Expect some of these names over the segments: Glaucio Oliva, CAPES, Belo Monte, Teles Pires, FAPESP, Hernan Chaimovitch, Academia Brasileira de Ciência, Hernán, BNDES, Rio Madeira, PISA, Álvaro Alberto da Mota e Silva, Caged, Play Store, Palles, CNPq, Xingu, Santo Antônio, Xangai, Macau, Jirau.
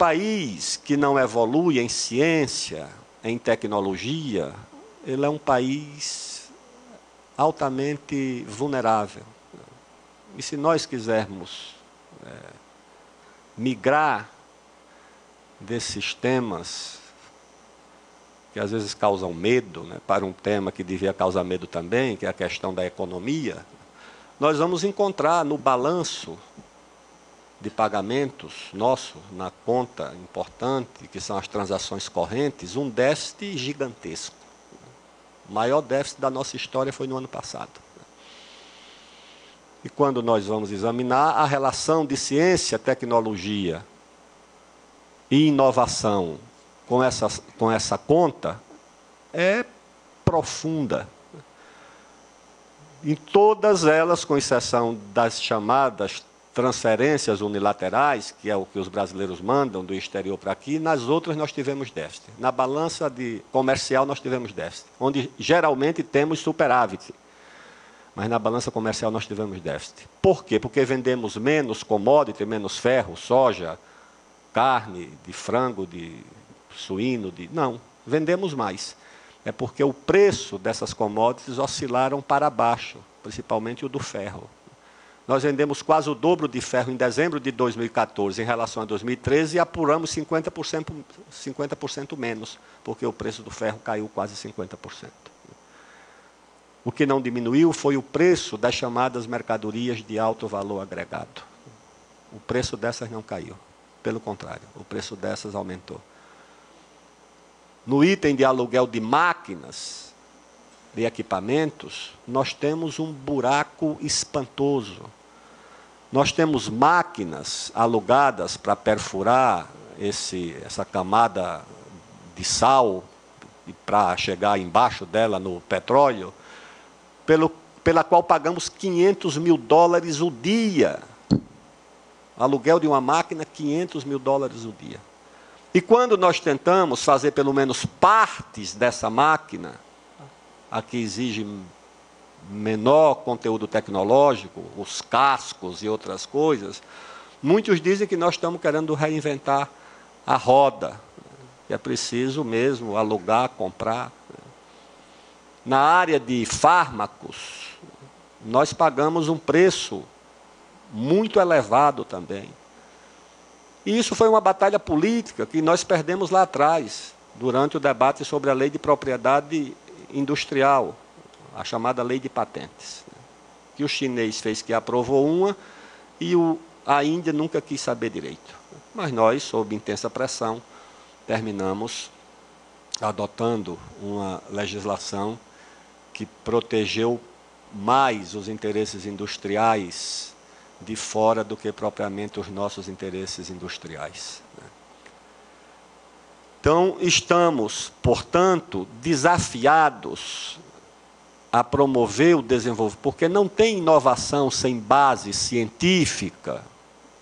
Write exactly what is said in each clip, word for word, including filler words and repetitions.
país que não evolui em ciência, em tecnologia, ele é um país altamente vulnerável. E se nós quisermos é, migrar desses sistemas que às vezes causam medo, né, para um tema que devia causar medo também, que é a questão da economia, nós vamos encontrar no balanço de pagamentos nosso, na conta importante, que são as transações correntes, um déficit gigantesco. O maior déficit da nossa história foi no ano passado. E quando nós vamos examinar a relação de ciência, tecnologia e inovação com essa, com essa conta, é profunda. Em todas elas, com exceção das chamadas transferências unilaterais, que é o que os brasileiros mandam do exterior para aqui, nas outras nós tivemos déficit. Na balança de comercial nós tivemos déficit, onde geralmente temos superávit, mas na balança comercial nós tivemos déficit. Por quê? Porque vendemos menos commodity, menos ferro, soja, carne, de frango, de suíno, de... não, vendemos mais. É porque o preço dessas commodities oscilaram para baixo, principalmente o do ferro. Nós vendemos quase o dobro de ferro em dezembro de dois mil e quatorze em relação a dois mil e treze e apuramos cinquenta por cento, cinquenta por cento menos, porque o preço do ferro caiu quase cinquenta por cento. O que não diminuiu foi o preço das chamadas mercadorias de alto valor agregado. O preço dessas não caiu, pelo contrário, o preço dessas aumentou. No item de aluguel de máquinas, de equipamentos, nós temos um buraco espantoso. Nós temos máquinas alugadas para perfurar esse, essa camada de sal, e para chegar embaixo dela no petróleo, pelo, pela qual pagamos quinhentos mil dólares o dia. Aluguel de uma máquina, quinhentos mil dólares o dia. E quando nós tentamos fazer pelo menos partes dessa máquina, a que exige menor conteúdo tecnológico, os cascos e outras coisas, muitos dizem que nós estamos querendo reinventar a roda, que é preciso mesmo alugar, comprar. Na área de fármacos, nós pagamos um preço muito elevado também. E isso foi uma batalha política que nós perdemos lá atrás, durante o debate sobre a lei de propriedade industrial, a chamada lei de patentes, que o chinês fez que aprovou uma e o, a Índia nunca quis saber direito. Mas nós, sob intensa pressão, terminamos adotando uma legislação que protegeu mais os interesses industriais de fora do que propriamente os nossos interesses industriais. Então, estamos, portanto, desafiados a promover o desenvolvimento, porque não tem inovação sem base científica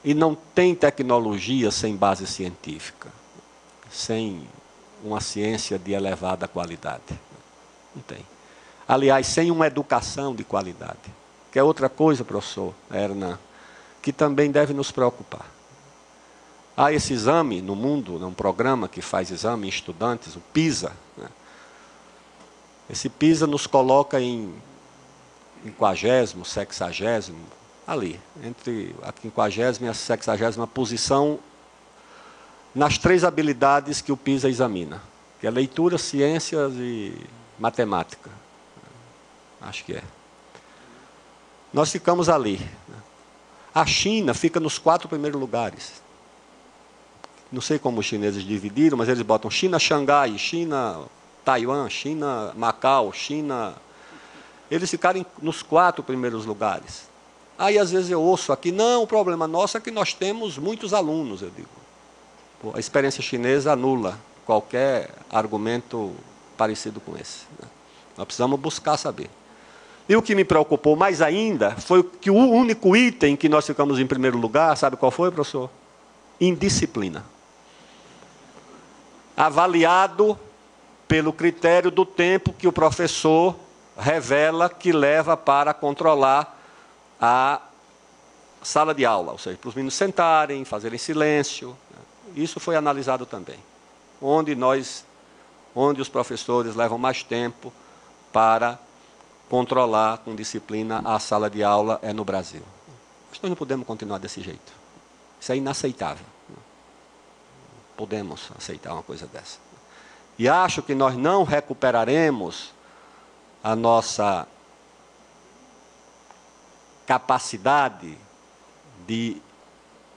e não tem tecnologia sem base científica, sem uma ciência de elevada qualidade. Não tem. Aliás, sem uma educação de qualidade, que é outra coisa, professor Hernan, que também deve nos preocupar. Há esse exame no mundo, um programa que faz exame em estudantes, o PISA. Esse PISA nos coloca em quinquagésimo, sexagésimo, ali, entre a quinquagésima e a sexagésima posição, nas três habilidades que o PISA examina, que é leitura, ciências e matemática. Acho que é. Nós ficamos ali. A China fica nos quatro primeiros lugares. Não sei como os chineses dividiram, mas eles botam China, Xangai, China, Taiwan, China, Macau, China... Eles ficaram nos quatro primeiros lugares. Aí, às vezes, eu ouço aqui, não, o problema nosso é que nós temos muitos alunos, eu digo. A experiência chinesa anula qualquer argumento parecido com esse. Nós precisamos buscar saber. E o que me preocupou mais ainda foi que o único item que nós ficamos em primeiro lugar, sabe qual foi, professor? Indisciplina. Avaliado pelo critério do tempo que o professor revela que leva para controlar a sala de aula, ou seja, para os meninos sentarem, fazerem silêncio. Isso foi analisado também. Onde nós, onde os professores levam mais tempo para controlar com disciplina a sala de aula é no Brasil. Mas nós não podemos continuar desse jeito. Isso é inaceitável. Podemos aceitar uma coisa dessa. E acho que nós não recuperaremos a nossa capacidade de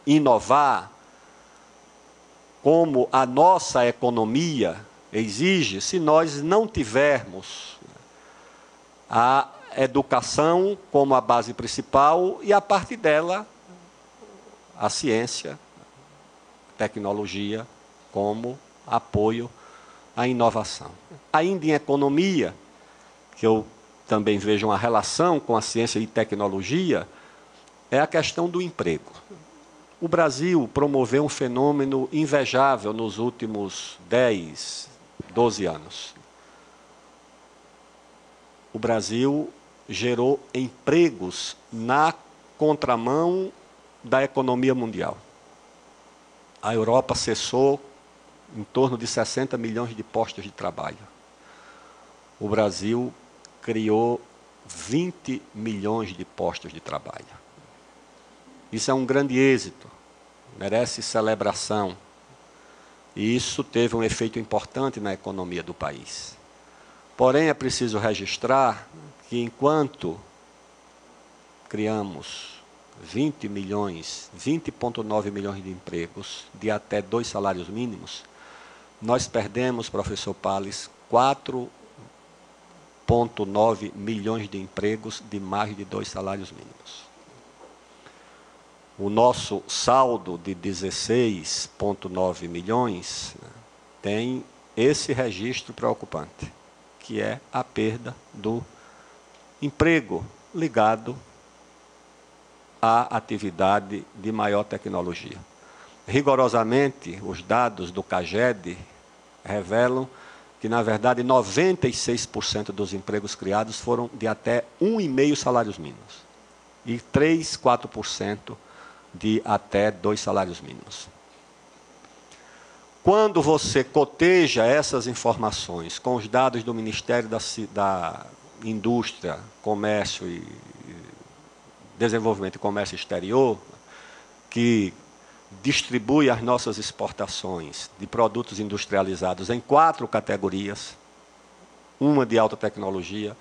inovar como a nossa economia exige se nós não tivermos a educação como a base principal e, a partir dela, a ciência, a tecnologia como apoio à inovação. Ainda em economia, que eu também vejo uma relação com a ciência e tecnologia, é a questão do emprego. O Brasil promoveu um fenômeno invejável nos últimos dez, doze anos. O Brasil gerou empregos na contramão da economia mundial. A Europa cessou em torno de sessenta milhões de postos de trabalho. O Brasil criou vinte milhões de postos de trabalho. Isso é um grande êxito, merece celebração. E isso teve um efeito importante na economia do país. Porém, é preciso registrar que, enquanto criamos vinte milhões, vinte vírgula nove milhões de empregos de até dois salários mínimos, nós perdemos, professor Palles, quatro vírgula nove milhões de empregos de mais de dois salários mínimos. O nosso saldo de dezesseis vírgula nove milhões tem esse registro preocupante, que é a perda do emprego ligado à atividade de maior tecnologia. Rigorosamente, os dados do Caged revelam que, na verdade, noventa e seis por cento dos empregos criados foram de até um vírgula cinco salários mínimos e três, quatro por cento de até dois salários mínimos. Quando você coteja essas informações com os dados do Ministério da, da Indústria, Comércio e Desenvolvimento e Comércio Exterior, que distribui as nossas exportações de produtos industrializados em quatro categorias, uma de alta tecnologia,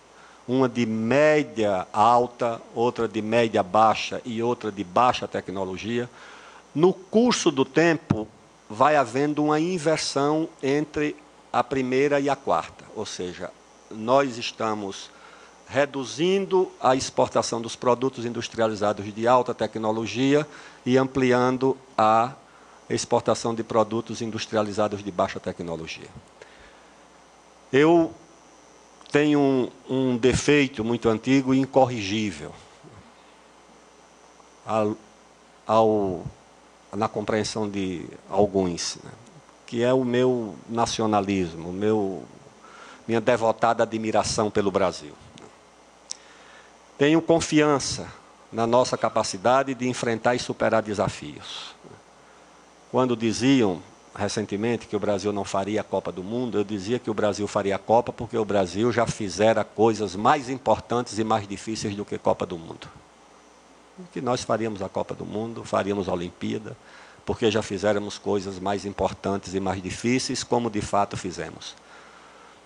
uma de média alta, outra de média baixa e outra de baixa tecnologia, no curso do tempo vai havendo uma inversão entre a primeira e a quarta. Ou seja, nós estamos reduzindo a exportação dos produtos industrializados de alta tecnologia e ampliando a exportação de produtos industrializados de baixa tecnologia. Eu... Tem um, um defeito muito antigo e incorrigível ao, ao, na compreensão de alguns, né? Que é o meu nacionalismo, o meu, minha devotada admiração pelo Brasil. Tenho confiança na nossa capacidade de enfrentar e superar desafios. Quando diziam recentemente que o Brasil não faria a Copa do Mundo, eu dizia que o Brasil faria a Copa porque o Brasil já fizera coisas mais importantes e mais difíceis do que a Copa do Mundo. Que nós faríamos a Copa do Mundo, faríamos a Olimpíada, porque já fizéramos coisas mais importantes e mais difíceis, como de fato fizemos.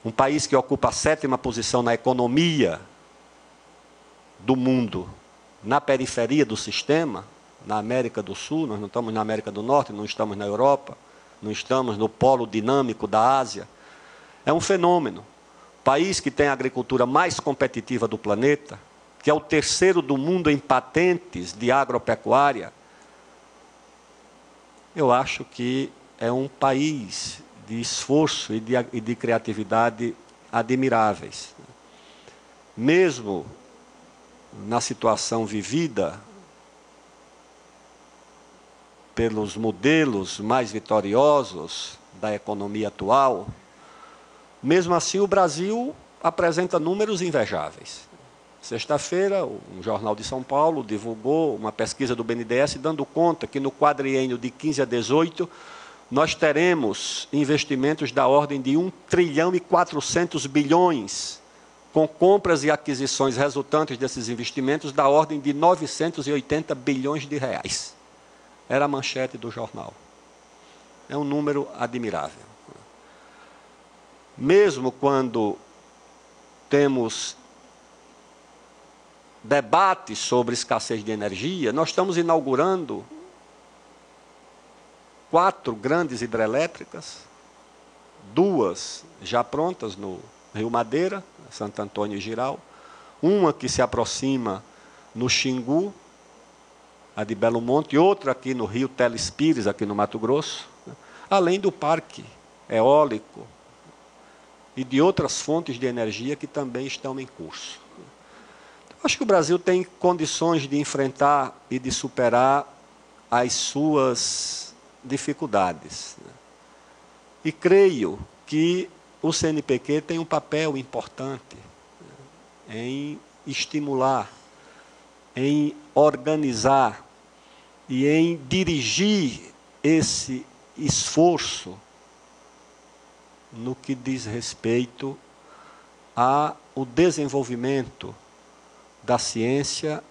Um país que ocupa a sétima posição na economia do mundo, na periferia do sistema, na América do Sul, nós não estamos na América do Norte, não estamos na Europa, não estamos no polo dinâmico da Ásia. É um fenômeno. País que tem a agricultura mais competitiva do planeta, que é o terceiro do mundo em patentes de agropecuária, eu acho que é um país de esforço e de, e de criatividade admiráveis. Mesmo na situação vivida pelos modelos mais vitoriosos da economia atual, mesmo assim o Brasil apresenta números invejáveis. Sexta-feira, um jornal de São Paulo divulgou uma pesquisa do B N D E S dando conta que no quadriênio de quinze a dezoito, nós teremos investimentos da ordem de um trilhão e quatrocentos bilhões, com compras e aquisições resultantes desses investimentos da ordem de novecentos e oitenta bilhões de reais. Era a manchete do jornal. É um número admirável. Mesmo quando temos debates sobre escassez de energia, nós estamos inaugurando quatro grandes hidrelétricas, duas já prontas no Rio Madeira, Santo Antônio e Jirau, uma que se aproxima no Xingu, a de Belo Monte, e outra aqui no Rio Teles Pires, aqui no Mato Grosso, além do parque eólico e de outras fontes de energia que também estão em curso. Acho que o Brasil tem condições de enfrentar e de superar as suas dificuldades. E creio que o C N P q tem um papel importante em estimular, em organizar e em dirigir esse esforço no que diz respeito ao desenvolvimento da ciência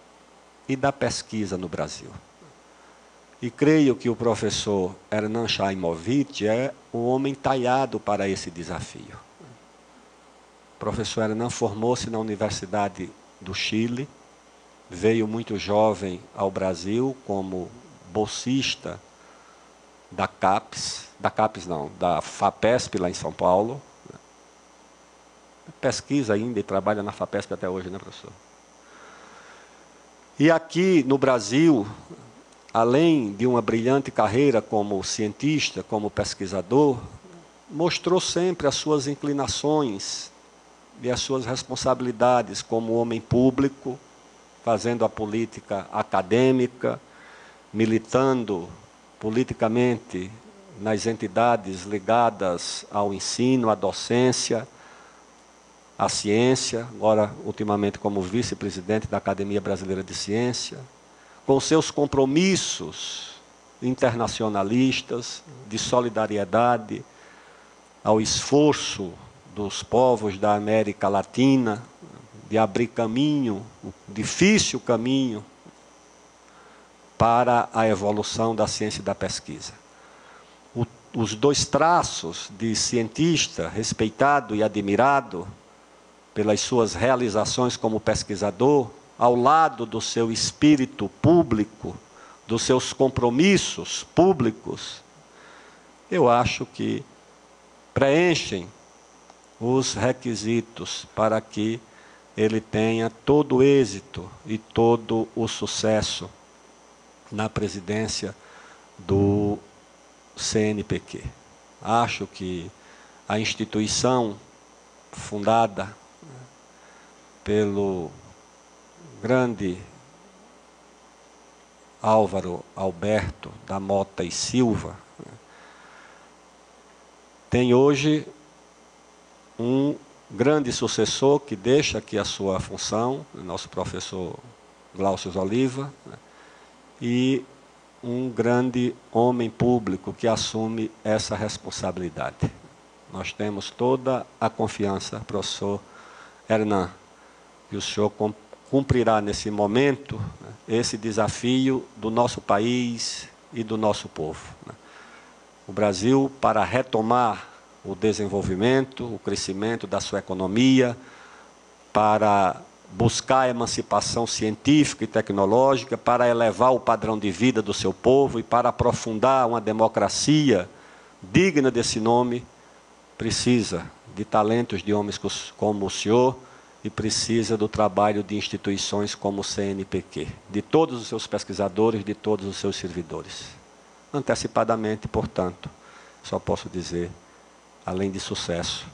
e da pesquisa no Brasil. E creio que o professor Hernan Chaimovitch é o homem talhado para esse desafio. O professor Hernan formou-se na Universidade do Chile, veio muito jovem ao Brasil como bolsista da CAPES, da CAPES não, da FAPESP lá em São Paulo. Pesquisa ainda e trabalha na FAPESP até hoje, né, professor? E aqui no Brasil, além de uma brilhante carreira como cientista, como pesquisador, mostrou sempre as suas inclinações e as suas responsabilidades como homem público, fazendo a política acadêmica, militando politicamente nas entidades ligadas ao ensino, à docência, a ciência, agora, ultimamente, como vice-presidente da Academia Brasileira de Ciência, com seus compromissos internacionalistas, de solidariedade ao esforço dos povos da América Latina, de abrir caminho, o difícil caminho, para a evolução da ciência e da pesquisa. O, os dois traços de cientista, respeitado e admirado, pelas suas realizações como pesquisador, ao lado do seu espírito público, dos seus compromissos públicos, eu acho que preenchem os requisitos para que ele tenha todo o êxito e todo o sucesso na presidência do C N P q. Acho que a instituição fundada pelo grande Álvaro Alberto da Mota e Silva, tem hoje um grande sucessor que deixa aqui a sua função, nosso professor Glaucio Oliva, e um grande homem público que assume essa responsabilidade. Nós temos toda a confiança, professor Hernán, que o senhor cumprirá nesse momento esse desafio do nosso país e do nosso povo. O Brasil, para retomar o desenvolvimento, o crescimento da sua economia, para buscar a emancipação científica e tecnológica, para elevar o padrão de vida do seu povo e para aprofundar uma democracia digna desse nome, precisa de talentos de homens como o senhor, e precisa do trabalho de instituições como o C N P q, de todos os seus pesquisadores, de todos os seus servidores. Antecipadamente, portanto, só posso dizer, além de sucesso,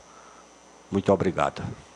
muito obrigado.